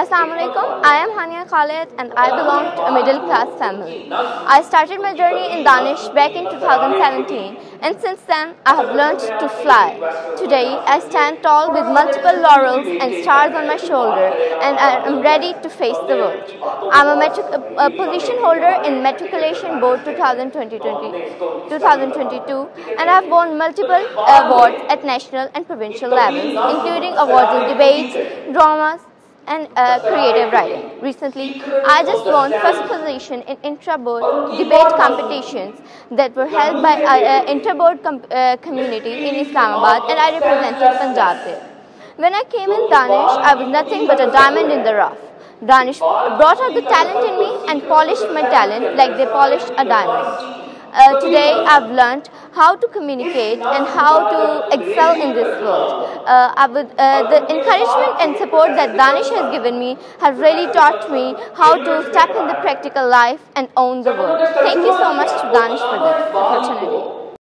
Assalamu alaikum. I am Hania Khalid and I belong to a middle class family. I started my journey in Daanish back in 2017 and since then I have learned to fly. Today I stand tall with multiple laurels and stars on my shoulder and I am ready to face the world. I am a position holder in Matriculation Board 2022 and I have won multiple awards at national and provincial levels, including awards in debates, dramas, and creative writing. Recently, I just won first position in intra-board debate competitions that were held by inter-board community in Islamabad, and I represented Punjab there. When I came in Daanish, I was nothing but a diamond in the rough. Daanish brought out the talent in me and polished my talent like they polished a diamond. Today I've learned how to communicate and how to excel in this world. The encouragement and support that Daanish has given me have really taught me how to step in the practical life and own the world. Thank you so much to Daanish for this opportunity.